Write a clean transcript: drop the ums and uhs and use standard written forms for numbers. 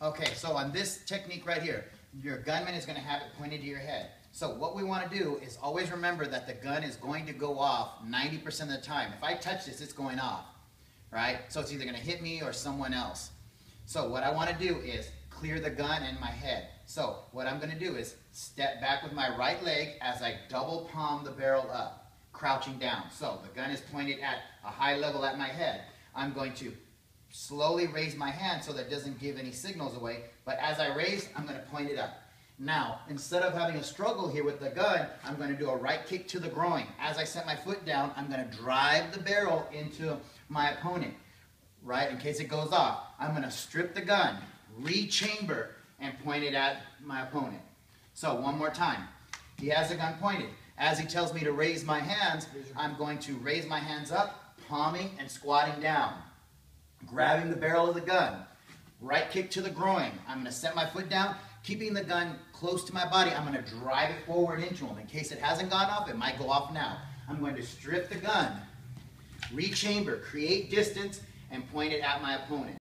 Okay, so on this technique right here, your gunman is going to have it pointed to your head. So what we want to do is always remember that the gun is going to go off 90% of the time. If I touch this, it's going off, right? So it's either going to hit me or someone else. So what I want to do is clear the gun and my head. So what I'm going to do is step back with my right leg as I double palm the barrel up, crouching down. So the gun is pointed at a high level at my head. I'm going to slowly raise my hand so that it doesn't give any signals away, but as I raise, I'm going to point it up. Now, instead of having a struggle here with the gun, I'm going to do a right kick to the groin. As I set my foot down, I'm going to drive the barrel into my opponent, right, in case it goes off. I'm going to strip the gun, rechamber, and point it at my opponent. So one more time. He has the gun pointed. As he tells me to raise my hands, I'm going to raise my hands up, palming and squatting down, grabbing the barrel of the gun, right kick to the groin. I'm going to set my foot down, keeping the gun close to my body. I'm going to drive it forward into him. In case it hasn't gone off, it might go off now. I'm going to strip the gun, rechamber, create distance, and point it at my opponent.